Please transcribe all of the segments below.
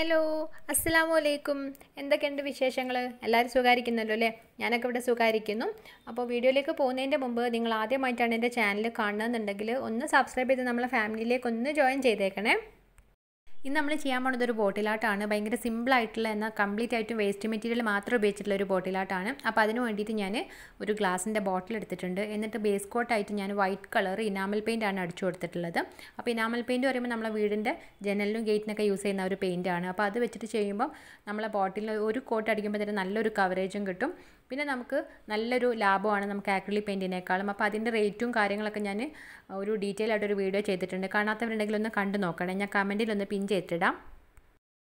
Hello അസ്സലാമുഅലൈക്കും എന്തൊക്കെയുണ്ട് വിശേഷങ്ങൾ എല്ലാവരും സുഖായിരിക്കുന്നല്ലോ അല്ലേ ഞാനൊക്കെ ഇവിടെ സുഖായിരിക്കുന്നു അപ്പോൾ വീഡിയോയിലേക്ക് പോകുന്നതിന്റെ മുൻപ് നിങ്ങൾ ആദ്യമായിട്ടാണ് എൻ്റെ ചാനൽ കാണുന്നതെന്നുണ്ടെങ്കിൽ ഒന്ന് സബ്സ്ക്രൈബ് ചെയ്ത് നമ്മളെ ഫാമിലിയിലേക്ക് ഒന്ന് ജോയിൻ ചെയ്തേക്കണേ ഇന്ന് നമ്മൾ ചെയ്യാൻ പോകുന്നത് ഒരു ബോട്ടിൽ ആർട്ടാണ് ഭയങ്കര സിമ്പിൾ ആയിട്ടുള്ള എന്നാൽ കംപ്ലീറ്റ് ആയിട്ട് വേസ്റ്റ് മെറ്റീരിയൽ മാത്രം ഉപയോഗിച്ചിട്ടുള്ള ഒരു ബോട്ടിൽ ആർട്ടാണ് അപ്പോൾ അതിനു വേണ്ടിയിട്ട് ഞാൻ ഒരു ഗ്ലാസിന്റെ ബോട്ടിൽ എടുത്തിട്ടുണ്ട് എന്നിട്ട് ബേസ് കോട്ട് ആയിട്ട് ഞാൻ വൈറ്റ് കളർ ഇനാമൽ പെയിന്റ് ആണ് അടിച്ചു കൊടുത്തിട്ടുള്ളത് അപ്പോൾ ഇനാമൽ പെയിന്റ് പറയുമ്പോൾ നമ്മൾ വീടിന്റെ ജനലിനും ഗേറ്റിനൊക്കെ യൂസ് ചെയ്യുന്ന ഒരു പെയിന്റ് ആണ് അപ്പോൾ അത് വെച്ചിട്ട് ചെയ്യുമ്പോൾ നമ്മൾ ബോട്ടിൽ ഒരു കോട്ട് അടിക്കുമ്പോൾ തന്നെ നല്ലൊരു കവറേജും കിട്ടും പിന്നെ നമുക്ക് നല്ലൊരു ലാഭമാണ് നമുക്ക് ആക്രിലിക് പെയിന്റിനേക്കാളും അപ്പോൾ അതിന്റെ റേറ്റും കാര്യങ്ങളൊക്കെ ഞാൻ ഒരു ഡീറ്റെയിൽ ആയിട്ട് ഒരു വീഡിയോ ചെയ്തിട്ടുണ്ട് കാണാത്തവരുണ്ടെങ്കിൽ ഒന്ന് കണ്ടു നോക്കണേ ഞാൻ കമന്റിൽ ഒന്ന് പിൻ ചെയ്തിടാം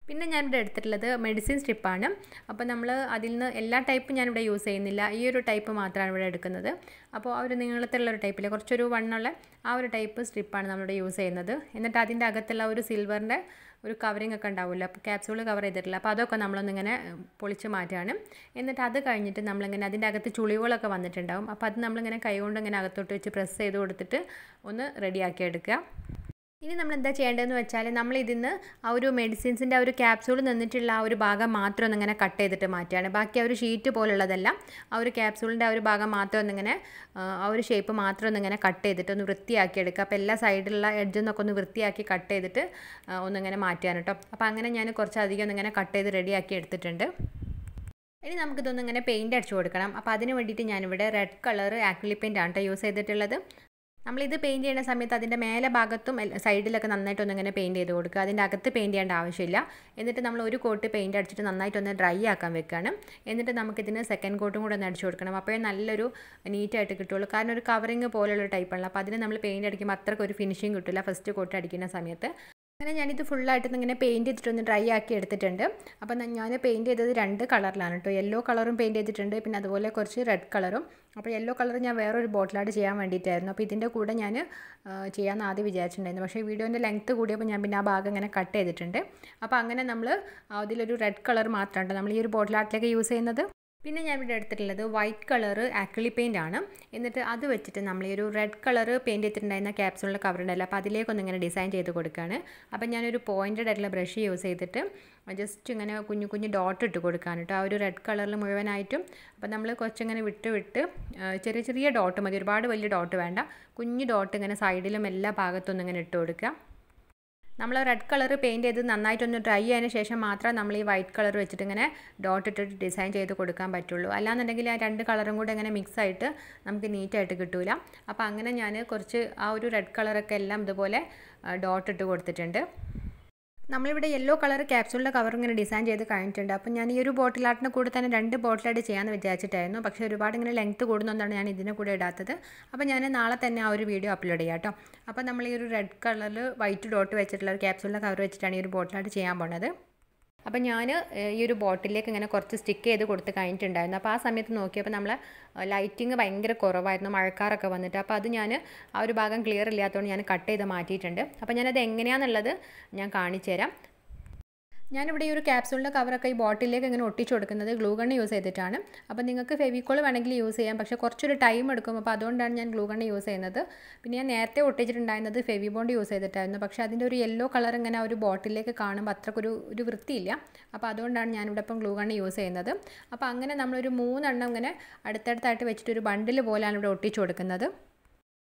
പിന്നെ ഞാൻ ഇവിടെ എടുത്തിട്ടുള്ളത് മെഡിസിൻ സ്ട്രിപ്പാണ് അപ്പോൾ നമ്മൾ അതിൽ നിന്ന് എല്ലാ ടൈപ്പും ഞാൻ ഇവിടെ യൂസ് ചെയ്യുന്നില്ല ഈ ഒരു ടൈപ്പ് മാത്രമാണ് ഇവിടെ എടുക്കുന്നത് അപ്പോൾ ആ ഒരു നീളത്തുള്ള ഒരു ടൈപ്പിൽ കുറച്ചൊരു വണ്ണുള്ള ആ ഒരു ടൈപ്പ് സ്ട്രിപ്പാണ് നമ്മളിവിടെ യൂസ് ചെയ്യുന്നത് എന്നിട്ട് അതിൻ്റെ അകത്തുള്ള ഒരു സിൽവറിൻ്റെ ഒരു കവറിംഗ് ഒക്കെ ഉണ്ടാവില്ല അപ്പോൾ ക്യാപ്സൂൾ കവർ ചെയ്തിട്ടില്ല അപ്പോൾ അതൊക്കെ നമ്മളൊന്നിങ്ങനെ പൊളിച്ച് മാറ്റുകയാണ് എന്നിട്ട് അത് കഴിഞ്ഞിട്ട് നമ്മളിങ്ങനെ അതിൻ്റെ അകത്ത് ചുളിവുകളൊക്കെ വന്നിട്ടുണ്ടാവും അപ്പോൾ അത് നമ്മളിങ്ങനെ കൈകൊണ്ട് ഇങ്ങനെ അകത്തോട്ട് വെച്ച് പ്രസ് ചെയ്ത് കൊടുത്തിട്ട് ഒന്ന് റെഡിയാക്കി എടുക്കുക ഇനി നമ്മൾ എന്താ ചെയ്യേണ്ടതെന്ന് വെച്ചാൽ നമ്മൾ ഇതിന്ന് ആ ഒരു മെഡിസിൻസിൻ്റെ ആ ഒരു ക്യാപ്സൂൾ നിന്നിട്ടുള്ള ആ ഒരു ഭാഗം മാത്രം ഒന്നിങ്ങനെ കട്ട് ചെയ്തിട്ട് മാറ്റുകയാണ് ബാക്കി ആ ഒരു ഷീറ്റ് പോലുള്ളതെല്ലാം ആ ഒരു ക്യാപ്സൂളിൻ്റെ ആ ഒരു ഭാഗം മാത്രം ഒന്നിങ്ങനെ ആ ഒരു ഷേപ്പ് മാത്രം ഒന്നിങ്ങനെ കട്ട് ചെയ്തിട്ട് ഒന്ന് വൃത്തിയാക്കി എടുക്കുക അപ്പോൾ എല്ലാ സൈഡിലുള്ള എഡ്ജിൽ നിന്നൊക്കെ ഒന്ന് വൃത്തിയാക്കി കട്ട് ചെയ്തിട്ട് ഒന്നിങ്ങനെ മാറ്റുകയാണ് കേട്ടോ അപ്പോൾ അങ്ങനെ ഞാൻ കുറച്ചധികം ഒന്നിങ്ങനെ കട്ട് ചെയ്ത് റെഡിയാക്കി എടുത്തിട്ടുണ്ട് ഇനി നമുക്കിതൊന്നിങ്ങനെ പെയിൻറ്റ് അടിച്ചു കൊടുക്കണം അപ്പോൾ അതിന് വേണ്ടിയിട്ട് ഞാനിവിടെ റെഡ് കളർ ആക്രിലിക് പെയിൻ്റ് ആണ് കേട്ടോ യൂസ് ചെയ്തിട്ടുള്ളത് നമ്മളിത് പെയിൻറ്റ് ചെയ്യുന്ന സമയത്ത് അതിൻ്റെ മേലെ ഭാഗത്തും സൈഡിലൊക്കെ നന്നായിട്ടൊന്നിങ്ങനെ പെയിൻറ്റ് ചെയ്ത് കൊടുക്കുക അതിൻ്റെ അകത്ത് പെയിൻറ്റ് ചെയ്യേണ്ട ആവശ്യമില്ല എന്നിട്ട് നമ്മൾ ഒരു കോട്ട് പെയിൻറ്റ് അടിച്ചിട്ട് നന്നായിട്ടൊന്ന് ഡ്രൈ ആക്കാൻ വെക്കുകയാണ് എന്നിട്ട് നമുക്കിതിന് സെക്കൻഡ് കോട്ടും കൂടെ ഒന്ന് അടിച്ചു കൊടുക്കണം അപ്പോഴേ നല്ലൊരു നീറ്റായിട്ട് കിട്ടുള്ളൂ കാരണം ഒരു കവറിങ് പോലുള്ള ടൈപ്പാണല്ലോ അപ്പോൾ അതിന് നമ്മൾ പെയിൻറ്റ് അടിക്കുമ്പോൾ അത്രയ്ക്ക് ഒരു ഫിനിഷിങ് കിട്ടില്ല ഫസ്റ്റ് കോട്ട് അടിക്കുന്ന സമയത്ത് അങ്ങനെ ഞാനിത് ഫുള്ളായിട്ട് ഇങ്ങനെ പെയിൻറ്റ് ചെയ്തിട്ടൊന്ന് ഡ്രൈ ആക്കി എടുത്തിട്ടുണ്ട് അപ്പോൾ ഞാൻ പെയിൻറ്റ് ചെയ്തത് രണ്ട് കളറിലാണ് കേട്ടോ യെല്ലോ കളറും പെയിൻറ്റ് ചെയ്തിട്ടുണ്ട് പിന്നെ അതുപോലെ കുറച്ച് റെഡ് കളറും അപ്പോൾ യെല്ലോ കളർ ഞാൻ വേറൊരു ബോട്ടിലായിട്ട് ചെയ്യാൻ വേണ്ടിയിട്ടായിരുന്നു അപ്പോൾ ഇതിൻ്റെ കൂടെ ഞാൻ ചെയ്യാമെന്ന് ആദ്യം വിചാരിച്ചിട്ടുണ്ടായിരുന്നു പക്ഷേ വീഡിയോൻ്റെ ലെങ്ത്ത് കൂടിയപ്പോൾ ഞാൻ പിന്നെ ആ ഭാഗം ഇങ്ങനെ കട്ട് ചെയ്തിട്ടുണ്ട് അപ്പോൾ അങ്ങനെ നമ്മൾ അതിലൊരു റെഡ് കളർ മാത്രമാണ് നമ്മൾ ഈ ഒരു ബോട്ടിലാർട്ടിലേക്ക് യൂസ് ചെയ്യുന്നത് പിന്നെ ഞാൻ ഇവിടെ എടുത്തിട്ടുള്ളത് വൈറ്റ് കളറ് ആക്രിലിക് പെയിൻ്റ് ആണ് എന്നിട്ട് അത് വെച്ചിട്ട് നമ്മൾ ഈ ഒരു റെഡ് കളറ് പെയിൻറ്റ് ചെയ്തിട്ടുണ്ടായിരുന്ന ക്യാപ്സൂളിൻ്റെ കവർ ഉണ്ടല്ലോ അപ്പോൾ അതിലേക്കൊന്ന് ഇങ്ങനെ ഡിസൈൻ ചെയ്ത് കൊടുക്കുകയാണ് അപ്പം ഞാനൊരു പോയിൻ്റഡ് ആയിട്ടുള്ള ബ്രഷ് യൂസ് ചെയ്തിട്ട് ജസ്റ്റ് ഇങ്ങനെ കുഞ്ഞു കുഞ്ഞു ഡോട്ട് ഇട്ട് കൊടുക്കുകയാണ് കേട്ടോ ആ ഒരു റെഡ് കളറിൽ മുഴുവനായിട്ടും അപ്പം നമ്മൾ കുറച്ചിങ്ങനെ വിട്ട് ചെറിയ ചെറിയ ഡോട്ട് മതി ഒരുപാട് വലിയ ഡോട്ട് വേണ്ട കുഞ്ഞു ഡോട്ട് ഇങ്ങനെ സൈഡിലും എല്ലാ ഭാഗത്തും ഇങ്ങനെ ഇട്ട് കൊടുക്കുക നമ്മൾ റെഡ് കളർ പെയിൻറ്റ് ചെയ്ത് നന്നായിട്ടൊന്ന് ഡ്രൈ ആയതിനു ശേഷം മാത്രമേ നമ്മൾ ഈ വൈറ്റ് കളർ വെച്ചിട്ട് ഇങ്ങനെ ഡോട്ട് ഇട്ടിട്ട് ഡിസൈൻ ചെയ്ത് കൊടുക്കാൻ പറ്റുള്ളൂ അല്ലാന്നുണ്ടെങ്കിൽ ആ രണ്ട് കളറും കൂടെ ഇങ്ങനെ മിക്സ് ആയിട്ട് നമുക്ക് നീറ്റായിട്ട് കിട്ടില്ല അപ്പോൾ അങ്ങനെ ഞാൻ കുറച്ച് ആ ഒരു റെഡ് കളറൊക്കെ എല്ലാം ഇതുപോലെ ഡോട്ട് ഇട്ട് കൊടുത്തിട്ടുണ്ട് നമ്മളിവിടെ യെല്ലോ കളർ ക്യാപ്സൂളിൻ്റെ കവർ ഇങ്ങനെ ഡിസൈൻ ചെയ്ത് കഴിഞ്ഞിട്ടുണ്ട് അപ്പോൾ ഞാൻ ഈ ഒരു ബോട്ടിൽ ആർട്ടിന് കൂടെ തന്നെ രണ്ട് ബോട്ടിലായിട്ട് ചെയ്യാമെന്ന് വിചാരിച്ചിട്ടായിരുന്നു പക്ഷേ ഒരുപാട് ഇങ്ങനെ ലെങ്ത്ത് കൂടുന്നതുകൊണ്ടാണ് ഞാൻ ഇതിന് കൂടെ ഇടാത്തത് അപ്പോൾ ഞാൻ നാളെ തന്നെ ആ ഒരു വീഡിയോ അപ്ലോഡ് ചെയ്യാം കേട്ടോ അപ്പോൾ നമ്മൾ ഈ ഒരു റെഡ് കളറിൽ വൈറ്റ് ഡോട്ട് വെച്ചിട്ടുള്ള ഒരു ക്യാപ്സൂളിൻ്റെ കവർ വെച്ചിട്ടാണ് ഈ ഒരു ബോട്ടിലായിട്ട് ചെയ്യാൻ പോണത് അപ്പോൾ ഞാൻ ഈ ഒരു ബോട്ടിലേക്ക് ഇങ്ങനെ കുറച്ച് സ്റ്റിക്ക് ചെയ്ത് കൊടുത്ത് കഴിഞ്ഞിട്ടുണ്ടായിരുന്നു അപ്പോൾ ആ സമയത്ത് നോക്കിയപ്പോൾ നമ്മളെ ലൈറ്റിങ് ഭയങ്കര കുറവായിരുന്നു മഴക്കാറൊക്കെ വന്നിട്ട് അപ്പോൾ അത് ഞാൻ ആ ഒരു ഭാഗം ക്ലിയർ ഇല്ലാത്തതുകൊണ്ട് ഞാൻ കട്ട് ചെയ്ത് മാറ്റിയിട്ടുണ്ട് അപ്പോൾ ഞാനത് എങ്ങനെയാണെന്നുള്ളത് ഞാൻ കാണിച്ചു തരാം ഞാനിവിടെ ഈ ഒരു ക്യാപ്സൂളിൻ്റെ കവറൊക്കെ ഈ ബോട്ടിലേക്ക് ഇങ്ങനെ ഒട്ടിച്ചു കൊടുക്കുന്നത് ഗ്ലൂ ഗണ്ണ് യൂസ് ചെയ്തിട്ടാണ് അപ്പോൾ നിങ്ങൾക്ക് ഫെവിക്കോൾ വേണമെങ്കിൽ യൂസ് ചെയ്യാം പക്ഷേ കുറച്ചൊരു ടൈം എടുക്കും അപ്പോൾ അതുകൊണ്ടാണ് ഞാൻ ഗ്ലൂ ഗണ്ണ് യൂസ് ചെയ്യുന്നത് പിന്നെ ഞാൻ നേരത്തെ ഒട്ടിച്ചിട്ടുണ്ടായിരുന്നത് ഫെവി ബോണ്ട് യൂസ് ചെയ്തിട്ടായിരുന്നു പക്ഷേ അതിൻ്റെ ഒരു യെല്ലോ കളർ ഇങ്ങനെ ആ ഒരു ബോട്ടിലേക്ക് കാണുമ്പോൾ അത്രക്കൊരു വൃത്തിയില്ല അപ്പോൾ അതുകൊണ്ടാണ് ഞാനിവിടെ ഇപ്പം ഗ്ലൂ ഗണ്ണ് യൂസ് ചെയ്യുന്നത് അപ്പോൾ അങ്ങനെ നമ്മളൊരു 3 ഇങ്ങനെ അടുത്തടുത്തായിട്ട് വെച്ചിട്ട് ഒരു ബണ്ടിൽ പോലെയാണ് ഇവിടെ ഒട്ടിച്ചു കൊടുക്കുന്നത്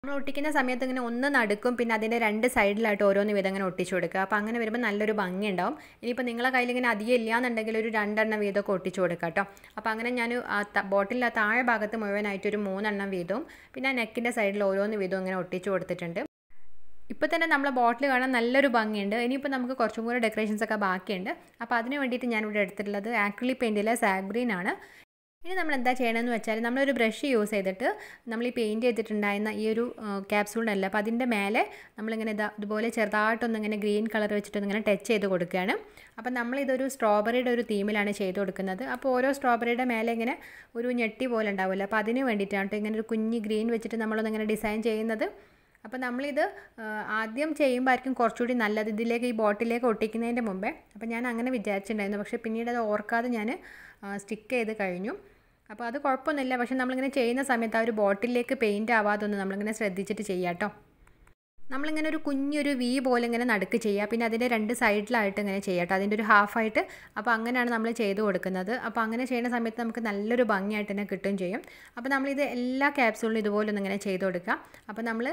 നമ്മൾ ഒട്ടിക്കുന്ന സമയത്ത് ഇങ്ങനെ ഒന്ന് നടുക്കും പിന്നെ അതിൻ്റെ രണ്ട് സൈഡിലായിട്ട് ഓരോന്ന് വീതം ഇങ്ങനെ ഒട്ടിച്ചു കൊടുക്കുക അപ്പോൾ അങ്ങനെ വരുമ്പോൾ നല്ലൊരു ഭംഗി ഉണ്ടാവും ഇനിയിപ്പോൾ നിങ്ങളെ കയ്യിൽ ഇങ്ങനെ അധികം ഇല്ലയെന്നുണ്ടെങ്കിൽ ഒരു 2 വീതമൊക്കെ ഒട്ടിച്ചു കൊടുക്കുക കേട്ടോ അപ്പോൾ അങ്ങനെ ഞാൻ ബോട്ടിലിൻ്റെ താഴെ ഭാഗത്ത് മുഴുവനായിട്ട് ഒരു 3 വീതവും പിന്നെ നെക്കിൻ്റെ സൈഡിൽ ഓരോന്ന് വീതവും ഇങ്ങനെ ഒട്ടിച്ചു കൊടുത്തിട്ടുണ്ട് ഇപ്പോൾ തന്നെ നമ്മളെ ബോട്ടിൽ കാണാൻ നല്ലൊരു ഭംഗിയുണ്ട് ഇനിയിപ്പോൾ നമുക്ക് കുറച്ചും കൂടെ ഡെക്കറേഷൻസൊക്കെ ബാക്കിയുണ്ട് അപ്പോൾ അതിന് വേണ്ടിയിട്ട് ഞാനിവിടെ എടുത്തിട്ടുള്ളത് ആക്രിലിക് പെയിൻറ്റിലെ സാഗ്രീൻ ആണ് ഇനി നമ്മൾ എന്താ ചെയ്യണമെന്ന് വെച്ചാൽ നമ്മളൊരു ബ്രഷ് യൂസ് ചെയ്തിട്ട് നമ്മൾ ഈ പെയിൻറ്റ് ചെയ്തിട്ടുണ്ടായിരുന്ന ഈ ഒരു ക്യാപ്സൂളിനല്ല അപ്പോൾ അതിൻ്റെ മേലെ നമ്മളിങ്ങനെ ഇതുപോലെ ചെറുതായിട്ടൊന്നിങ്ങനെ ഗ്രീൻ കളർ വെച്ചിട്ടൊന്നിങ്ങനെ ടച്ച് ചെയ്ത് കൊടുക്കുകയാണ് അപ്പോൾ നമ്മളിതൊരു സ്ട്രോബെറിയുടെ ഒരു തീമിലാണ് ചെയ്ത് കൊടുക്കുന്നത് അപ്പോൾ ഓരോ സ്ട്രോബെറിയുടെ മേലെ ഇങ്ങനെ ഒരു ഞെട്ടി പോലെ ഉണ്ടാവുമല്ലോ അപ്പോൾ അതിന് വേണ്ടിയിട്ടാണ് കേട്ടോ ഇങ്ങനെ ഒരു കുഞ്ഞ് ഗ്രീൻ വെച്ചിട്ട് നമ്മളൊന്നിങ്ങനെ ഡിസൈൻ ചെയ്യുന്നത് അപ്പോൾ നമ്മളിത് ആദ്യം ചെയ്യുമ്പോൾ ആയിരിക്കും കുറച്ചുകൂടി നല്ലത് ഇതിലേക്ക് ഈ ബോട്ടിലേക്ക് ഒട്ടിക്കുന്നതിൻ്റെ മുമ്പേ അപ്പോൾ ഞാൻ അങ്ങനെ വിചാരിച്ചിട്ടുണ്ടായിരുന്നു പക്ഷേ പിന്നീട് അത് ഓർക്കാതെ ഞാൻ സ്റ്റിക്ക് ചെയ്ത് കഴിഞ്ഞു അപ്പോൾ അത് കുഴപ്പമൊന്നുമില്ല പക്ഷേ നമ്മളിങ്ങനെ ചെയ്യുന്ന സമയത്ത് ആ ഒരു ബോട്ടിലേക്ക് പെയിൻറ്റ് ആവാതൊന്നും നമ്മളിങ്ങനെ ശ്രദ്ധിച്ചിട്ട് ചെയ്യാം കേട്ടോ നമ്മളിങ്ങനെ ഒരു കുഞ്ഞൊരു വി പോലെ ഇങ്ങനെ നടുക്ക് ചെയ്യുക. പിന്നെ അതിൻ്റെ രണ്ട് സൈഡിലായിട്ട് ഇങ്ങനെ ചെയ്യാം കേട്ടോ, അതിൻ്റെ ഒരു ഹാഫായിട്ട്. അപ്പോൾ അങ്ങനെയാണ് നമ്മൾ ചെയ്ത് കൊടുക്കുന്നത്. അപ്പോൾ അങ്ങനെ ചെയ്യുന്ന സമയത്ത് നമുക്ക് നല്ലൊരു ഭംഗിയായിട്ട് തന്നെ കിട്ടുകയും ചെയ്യും. അപ്പോൾ നമ്മളിത് എല്ലാ ക്യാപ്സൂളിലും ഇതുപോലെ ഒന്നിങ്ങനെ ചെയ്ത് കൊടുക്കുക. അപ്പോൾ നമ്മൾ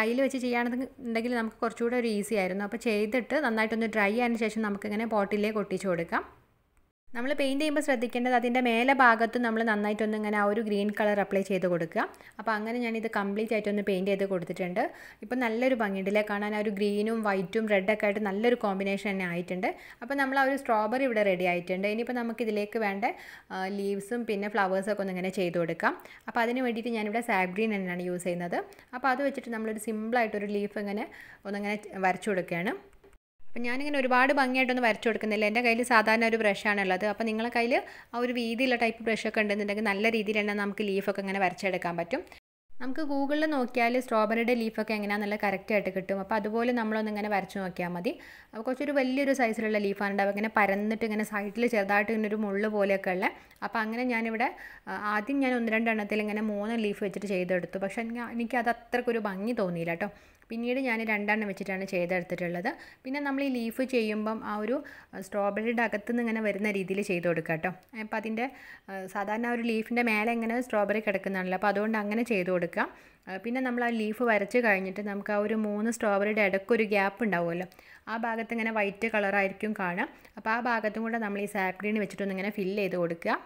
കയ്യിൽ വെച്ച് ചെയ്യുകയാണെന്നുണ്ടെങ്കിൽ നമുക്ക് കുറച്ചുകൂടെ ഒരു ഈസി ആയിരുന്നു. അപ്പോൾ ചെയ്തിട്ട് നന്നായിട്ടൊന്ന് ഡ്രൈ ആയതിനു ശേഷം നമുക്കിങ്ങനെ പോട്ടിലേക്ക് ഒട്ടിച്ച് കൊടുക്കാം. നമ്മൾ പെയിൻറ്റ് ചെയ്യുമ്പോൾ ശ്രദ്ധിക്കേണ്ടത് അതിൻ്റെ മേലെ ഭാഗത്തും നമ്മൾ നന്നായിട്ടൊന്ന് ഇങ്ങനെ ആ ഒരു ഗ്രീൻ കളർ അപ്ലൈ ചെയ്ത് കൊടുക്കുക. അപ്പോൾ അങ്ങനെ ഞാനിത് കംപ്ലീറ്റ് ആയിട്ടൊന്ന് പെയിൻറ്റ് ചെയ്ത് കൊടുത്തിട്ടുണ്ട്. ഇപ്പോൾ നല്ലൊരു ഭംഗിയുണ്ടല്ലേ കാണാൻ, ആ ഒരു ഗ്രീനും വൈറ്റും റെഡൊക്കെ ആയിട്ട് നല്ലൊരു കോമ്പിനേഷൻ തന്നെ ആയിട്ടുണ്ട്. അപ്പോൾ നമ്മൾ ആ ഒരു സ്ട്രോബെറി ഇവിടെ റെഡി ആയിട്ടുണ്ട്. ഇനിയിപ്പോൾ നമുക്കിതിലേക്ക് വേണ്ട ലീവ്സും പിന്നെ ഫ്ലവേഴ്സൊക്കെ ഒന്നിങ്ങനെ ചെയ്ത് കൊടുക്കാം. അപ്പോൾ അതിന് വേണ്ടിയിട്ട് ഞാനിവിടെ സാബ് ഗ്രീൻ തന്നെയാണ് യൂസ് ചെയ്യുന്നത്. അപ്പോൾ അത് വെച്ചിട്ട് നമ്മളൊരു സിമ്പിളായിട്ടൊരു ലീഫ് ഇങ്ങനെ ഒന്നിങ്ങനെ വരച്ചു കൊടുക്കുകയാണ്. അപ്പം ഞാനിങ്ങനെ ഒരുപാട് ഭംഗിയായിട്ടൊന്നും വരച്ചു കൊടുക്കുന്നില്ല, എൻ്റെ കയ്യിൽ സാധാരണ ഒരു ബ്രഷാണുള്ളത്. അപ്പോൾ നിങ്ങളെ കയ്യിൽ ആ ഒരു വീതിയുള്ള ടൈപ്പ് ബ്രഷൊക്കെ ഉണ്ടെന്നുണ്ടെങ്കിൽ നല്ല രീതിയിൽ തന്നെ നമുക്ക് ലീഫൊക്കെ ഇങ്ങനെ വരച്ചെടുക്കാൻ പറ്റും. നമുക്ക് ഗൂഗിളിൽ നോക്കിയാൽ സ്ട്രോബെറിയുടെ ലീഫൊക്കെ എങ്ങനെയാണെന്നുള്ള കറക്റ്റായിട്ട് കിട്ടും. അപ്പോൾ അതുപോലെ നമ്മളൊന്നിങ്ങനെ വരച്ച് നോക്കിയാൽ മതി. അപ്പോൾ കുറച്ചൊരു വലിയൊരു സൈസിലുള്ള ലീഫാണ് ഉണ്ടാവുക, ഇങ്ങനെ പരന്നിട്ട് ഇങ്ങനെ സൈഡിൽ ചെറുതായിട്ട് ഇങ്ങനെ ഒരു മുള്ള് പോലെയൊക്കെ ഉള്ളത്. അപ്പോൾ അങ്ങനെ ഞാനിവിടെ ആദ്യം ഞാൻ ഒന്ന് രണ്ടെണ്ണത്തിൽ ഇങ്ങനെ 3 ലീഫ് വെച്ചിട്ട് ചെയ്തെടുത്തു. പക്ഷേ എനിക്കത് അത്രക്കൊരു ഭംഗി തോന്നിയില്ല കേട്ടോ. പിന്നീട് ഞാൻ 2 വെച്ചിട്ടാണ് ചെയ്തെടുത്തിട്ടുള്ളത്. പിന്നെ നമ്മൾ ഈ ലീഫ് ചെയ്യുമ്പം ആ ഒരു സ്ട്രോബെറിയുടെ അകത്തു നിന്ന് ഇങ്ങനെ വരുന്ന രീതിയിൽ ചെയ്ത് കൊടുക്കുക കേട്ടോ. അപ്പോൾ അതിൻ്റെ സാധാരണ ഒരു ലീഫിൻ്റെ മേലെ ഇങ്ങനെ സ്ട്രോബെറി കിടക്കുന്നതാണല്ലോ, അപ്പോൾ അതുകൊണ്ട് അങ്ങനെ ചെയ്ത് കൊടുക്കുക. പിന്നെ നമ്മൾ ആ ലീഫ് വരച്ച് കഴിഞ്ഞിട്ട് നമുക്ക് ആ ഒരു 3 സ്ട്രോബെറിയുടെ ഇടയ്ക്കൊരു ഗ്യാപ്പ് ഉണ്ടാവുമല്ലോ, ആ ഭാഗത്ത് ഇങ്ങനെ വൈറ്റ് കളറായിരിക്കും കാണാം. അപ്പോൾ ആ ഭാഗത്തും കൂടെ നമ്മൾ ഈ സാബ് ഗ്രീൻ വെച്ചിട്ടൊന്ന് ഇങ്ങനെ ഫില്ല് ചെയ്ത് കൊടുക്കുക.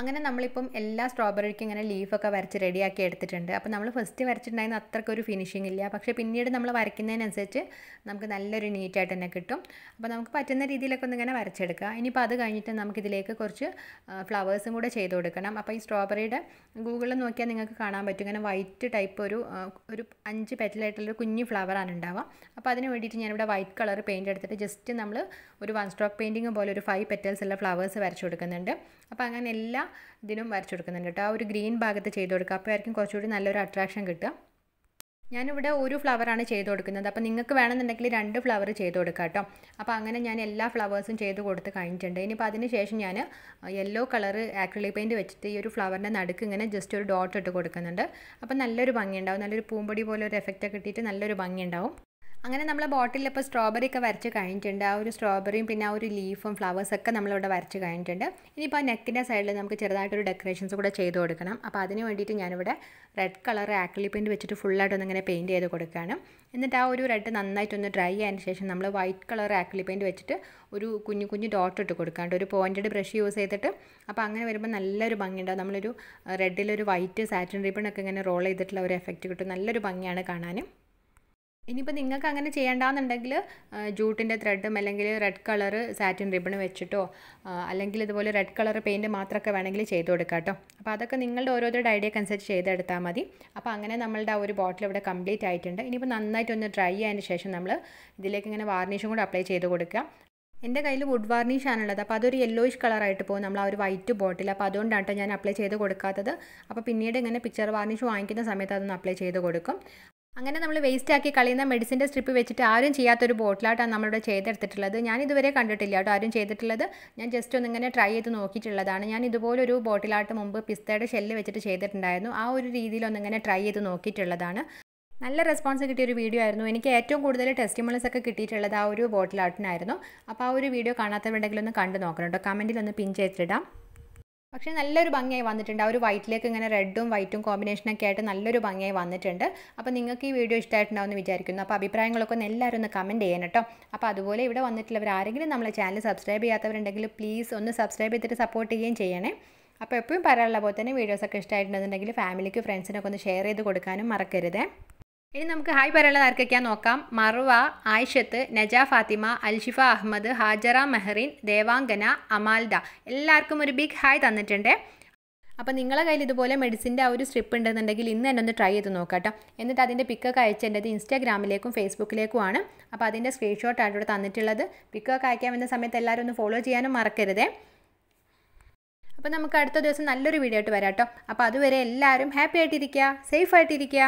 അങ്ങനെ നമ്മളിപ്പം എല്ലാ സ്ട്രോബെറിക്കും ഇങ്ങനെ ലീഫൊക്കെ വരച്ച് റെഡിയാക്കി എടുത്തിട്ടുണ്ട്. അപ്പോൾ നമ്മൾ ഫസ്റ്റ് വരച്ചിട്ടുണ്ടായിരുന്ന അത്രക്കൊരു ഫിനിഷിംഗ് ഇല്ല, പക്ഷേ പിന്നീട് നമ്മൾ വരയ്ക്കുന്നതിനനുസരിച്ച് നമുക്ക് നല്ലൊരു നീറ്റായിട്ട് തന്നെ കിട്ടും. അപ്പോൾ നമുക്ക് പറ്റുന്ന രീതിയിലൊക്കെ ഒന്നിങ്ങനെ വരച്ചെടുക്കുക. ഇനിയിപ്പോൾ അത് കഴിഞ്ഞിട്ട് നമുക്കിതിലേക്ക് കുറച്ച് ഫ്ലവേഴ്സും കൂടെ ചെയ്ത് കൊടുക്കണം. അപ്പോൾ ഈ സ്ട്രോബെറിയുടെ ഗൂഗിളിൽ നോക്കിയാൽ നിങ്ങൾക്ക് കാണാൻ പറ്റും, ഇങ്ങനെ വൈറ്റ് ടൈപ്പ് ഒരു 5 പെറ്റലായിട്ടുള്ളൊരു കുഞ്ഞ് ഫ്ലവറാണ് ഉണ്ടാവുക. അപ്പോൾ അതിന് വേണ്ടിയിട്ട് ഞാനിവിടെ വൈറ്റ് കളർ പെയിൻറ്റ് എടുത്തിട്ട് ജസ്റ്റ് നമ്മൾ ഒരു 1 സ്ട്രോക്ക് പെയിൻറ്റിങ് പോലെ ഒരു 5 പെറ്റൽസ് ഉള്ള ഫ്ലവേഴ്സ് വരച്ച് കൊടുക്കുന്നുണ്ട്. അപ്പോൾ അങ്ങനെ എല്ലാ ഇതിനും വരച്ചു കൊടുക്കുന്നുണ്ട് കേട്ടോ. ആ ഒരു ഗ്രീൻ ഭാഗത്ത് ചെയ്ത് കൊടുക്കുക, അപ്പോഴായിരിക്കും കുറച്ചുകൂടി നല്ലൊരു അട്രാക്ഷൻ കിട്ടുക. ഞാനിവിടെ ഒരു ഫ്ലവറാണ് ചെയ്ത് കൊടുക്കുന്നത്. അപ്പോൾ നിങ്ങൾക്ക് വേണമെന്നുണ്ടെങ്കിൽ 2 ഫ്ലവർ ചെയ്ത് കൊടുക്കുക കേട്ടോ. അപ്പോൾ അങ്ങനെ ഞാൻ എല്ലാ ഫ്ലവേഴ്സും ചെയ്ത് കൊടുത്ത് കഴിഞ്ഞിട്ടുണ്ട്. ഇനിയിപ്പോൾ അതിന് ശേഷം ഞാൻ യെല്ലോ കളർ ആക്രിലിക് പെയിൻറ്റ് വെച്ചിട്ട് ഈ ഒരു ഫ്ലവറിൻ്റെ നടുക്ക് ഇങ്ങനെ ജസ്റ്റ് ഒരു ഡോട്ട് ഇട്ട് കൊടുക്കുന്നുണ്ട്. അപ്പോൾ നല്ലൊരു ഭംഗിയുണ്ടാവും, നല്ലൊരു പൂമ്പൊടി പോലെ ഒരു എഫക്റ്റ് കിട്ടിയിട്ട് നല്ലൊരു ഭംഗിയുണ്ടാവും. അങ്ങനെ നമ്മൾ ബോട്ടിലിൽ ഇപ്പോൾ സ്ട്രോബെറി ഒക്കെ വരച്ച് കഴിഞ്ഞിട്ടുണ്ട്. ആ ഒരു സ്ട്രോബെറിയും പിന്നെ ആ ഒരു ലീഫും ഫ്ലവേഴ്സൊക്കെ നമ്മളിവിടെ വരച്ച് കഴിഞ്ഞിട്ടുണ്ട്. ഇനിയിപ്പോൾ ആ നെക്കിൻ്റെ സൈഡിൽ നമുക്ക് ചെറുതായിട്ടൊരു ഡെക്കറേഷൻസ് കൂടെ ചെയ്ത് കൊടുക്കണം. അപ്പോൾ അതിന് വേണ്ടിയിട്ട് ഞാനിവിടെ റെഡ് കളർ ആക്രിലിക് പെയിൻറ്റ് വെച്ചിട്ട് ഫുള്ളായിട്ടൊന്ന് ഇങ്ങനെ പെയിൻറ്റ് ചെയ്ത് കൊടുക്കുകയാണ്. എന്നിട്ട് ആ ഒരു റെഡ് നന്നായിട്ടൊന്ന് ഡ്രൈ ആയതിനു ശേഷം നമ്മൾ വൈറ്റ് കളർ ആക്രിലിക് പെയിൻറ്റ് വെച്ചിട്ട് ഒരു കുഞ്ഞു കുഞ്ഞു ഡോട്ട് ഇട്ട് കൊടുക്കാണ്ട് ഒരു പോയിൻറ്റഡ് ബ്രഷ് യൂസ് ചെയ്തിട്ട്. അപ്പോൾ അങ്ങനെ വരുമ്പോൾ നല്ലൊരു ഭംഗിയുണ്ടാവും. നമ്മളൊരു റെഡിലൊരു വൈറ്റ് സാറ്റിൻ റിബണൊക്കെ ഇങ്ങനെ റോൾ ചെയ്തിട്ടുള്ള ഒരു എഫക്റ്റ് കിട്ടും, നല്ലൊരു ഭംഗിയാണ് കാണാനും. ഇനിയിപ്പോൾ നിങ്ങൾക്ക് അങ്ങനെ ചെയ്യേണ്ടതെന്നുണ്ടെങ്കിൽ ജൂട്ടിൻ്റെ ത്രെഡും അല്ലെങ്കിൽ റെഡ് കളർ സാറ്റിൻ റിബണ് വെച്ചിട്ടോ അല്ലെങ്കിൽ ഇതുപോലെ റെഡ് കളർ പെയിൻറ്റ് മാത്രമൊക്കെ വേണമെങ്കിൽ ചെയ്ത് കൊടുക്കാം കേട്ടോ. അപ്പോൾ അതൊക്കെ നിങ്ങളുടെ ഓരോരുത്തരുടെ ഐഡിയക്ക് അനുസരിച്ച് ചെയ്തെടുത്താൽ മതി. അപ്പോൾ അങ്ങനെ നമ്മളുടെ ആ ഒരു ബോട്ടിൽ ഇവിടെ കംപ്ലീറ്റ് ആയിട്ടുണ്ട്. ഇനിയിപ്പോൾ നന്നായിട്ടൊന്ന് ഡ്രൈ ആയതിന് ശേഷം നമ്മൾ ഇതിലേക്ക് ഇങ്ങനെ വാർണിഷും കൂടെ അപ്ലൈ ചെയ്ത് കൊടുക്കുക. എൻ്റെ കയ്യിൽ വുഡ് വാർണിഷാണുള്ളത്, അപ്പോൾ അതൊരു യെല്ലോയിഷ് കളറായിട്ട് പോകും നമ്മൾ ആ ഒരു വൈറ്റ് ബോട്ടിൽ. അപ്പോൾ അതുകൊണ്ടാണ് ഞാൻ അപ്ലൈ ചെയ്ത് കൊടുക്കാത്തത്. അപ്പോൾ പിന്നീട് ഇങ്ങനെ പിക്ചർ വാർണിഷ് വാങ്ങിക്കുന്ന സമയത്ത് അതൊന്ന് അപ്ലൈ ചെയ്ത് കൊടുക്കും. അങ്ങനെ നമ്മൾ വേസ്റ്റാക്കി കളയുന്ന മെഡിസിൻ്റെ സ്ട്രിപ്പ് വെച്ചിട്ട് ആരും ചെയ്യാത്തൊരു ബോട്ടിലായിട്ടാണ് നമ്മളിവിടെ ചെയ്തെടുത്തിട്ടുള്ളത്. ഞാനിതുവരെ കണ്ടിട്ടില്ല കേട്ടോ ആരും ചെയ്തിട്ടുള്ളത്. ഞാൻ ജസ്റ്റ് ഒന്നിങ്ങനെ ട്രൈ ചെയ്ത് നോക്കിയിട്ടുള്ളതാണ്. ഞാൻ ഇതുപോലൊരു ബോട്ടിലായിട്ട് മുമ്പ് പിസ്തയുടെ ഷെല്ല് വെച്ചിട്ട് ചെയ്തിട്ടുണ്ടായിരുന്നു. ആ ഒരു രീതിയിൽ ഒന്നിങ്ങനെ ട്രൈ ചെയ്ത് നോക്കിയിട്ടുള്ളതാണ്. നല്ല റെസ്പോൺസ് കിട്ടിയൊരു വീഡിയോ ആയിരുന്നു. എനിക്ക് ഏറ്റവും കൂടുതൽ ടെസ്റ്റിമോണിയൽസ് ഒക്കെ കിട്ടിയിട്ടുള്ളത് ആ ഒരു ബോട്ടിലായിട്ടായിരുന്നു. അപ്പോൾ ആ ഒരു വീഡിയോ കാണാത്തവരുണ്ടെങ്കിൽ ഒന്ന് കണ്ടു നോക്കണം കേട്ടോ. കമൻറ്റിൽ ഒന്ന് പിൻ ചെയ്തിടാം. പക്ഷേ നല്ലൊരു ഭംഗിയായി വന്നിട്ടുണ്ട്. ആ ഒരു വൈറ്റിലേക്ക് ഇങ്ങനെ റെഡും വൈറ്റും കോമ്പിനേഷനൊക്കെ ആയിട്ട് നല്ലൊരു ഭംഗിയായി വന്നിട്ടുണ്ട്. അപ്പോൾ നിങ്ങൾക്ക് ഈ വീഡിയോ ഇഷ്ടമായിട്ടുണ്ടാവുമെന്ന് വിചാരിക്കുന്നു. അപ്പോൾ അഭിപ്രായങ്ങളൊക്കെ ഒന്ന് എല്ലാവരും ഒന്ന് കമൻറ്റ് ചെയ്യണം കേട്ടോ. അപ്പോൾ അതുപോലെ ഇവിടെ വന്നിട്ടുള്ളവർ ആരെങ്കിലും നമ്മളെ ചാനൽ സബ്സ്ക്രൈബ് ചെയ്യാത്തവരുണ്ടെങ്കിൽ പ്ലീസ് ഒന്ന് സബ്സ്ക്രൈബ് ചെയ്തിട്ട് സപ്പോർട്ട് ചെയ്യുകയും ചെയ്യണേ. അപ്പോൾ എപ്പോഴും പറയാനുള്ള പോലെ തന്നെ വീഡിയോസൊക്കെ ഇഷ്ടമായിട്ടുണ്ടെന്നുണ്ടെങ്കിൽ ഫാമിലിക്ക് ഫ്രണ്ട്സിനൊക്കെ ഒന്ന് ഷെയർ ചെയ്ത് കൊടുക്കാനും മറക്കരുത്. ഇനി നമുക്ക് ഹായ് പറയാനുള്ള ആർക്കൊക്കെയാ നോക്കാം. മറുവ, ആയിഷത്ത്, നജ ഫാത്തിമ, അൽഷിഫ അഹമ്മദ്, ഹാജറ മെഹറിൻ, ദേവാങ്കന, അമാൽദ എല്ലാവർക്കും ഒരു ബിഗ് ഹായ് തന്നിട്ടുണ്ട്. അപ്പോൾ നിങ്ങളുടെ കയ്യിൽ ഇതുപോലെ മെഡിസിൻ്റെ ആ ഒരു സ്ട്രിപ്പ് ഉണ്ടെന്നുണ്ടെങ്കിൽ ഇന്ന് തന്നെ ഒന്ന് ട്രൈ ചെയ്ത് നോക്കാട്ടോ. എന്നിട്ട് അതിൻ്റെ പിക്കൊക്കെ അയച്ചേണ്ടത് ഇൻസ്റ്റാഗ്രാമിലേക്കും ഫേസ്ബുക്കിലേക്കുമാണ്. അപ്പോൾ അതിൻ്റെ സ്ക്രീൻഷോട്ടാണ് ഇവിടെ തന്നിട്ടുള്ളത്. പിക്കൊക്കെ അയക്കാൻ വരുന്ന സമയത്ത് എല്ലാവരും ഒന്ന് ഫോളോ ചെയ്യാനും മറക്കരുതേ. അപ്പോൾ നമുക്ക് അടുത്ത ദിവസം നല്ലൊരു വീഡിയോ ആയിട്ട് വരാം കേട്ടോ. അപ്പോൾ അതുവരെ എല്ലാവരും ഹാപ്പി ആയിട്ടിരിക്കുക, സേഫ് ആയിട്ടിരിക്കുക.